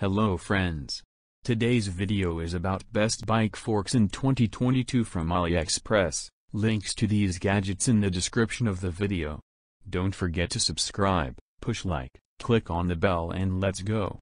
Hello friends. Today's video is about best bike forks in 2022 from AliExpress. Links to these gadgets in the description of the video. Don't forget to subscribe, push like, click on the bell and let's go.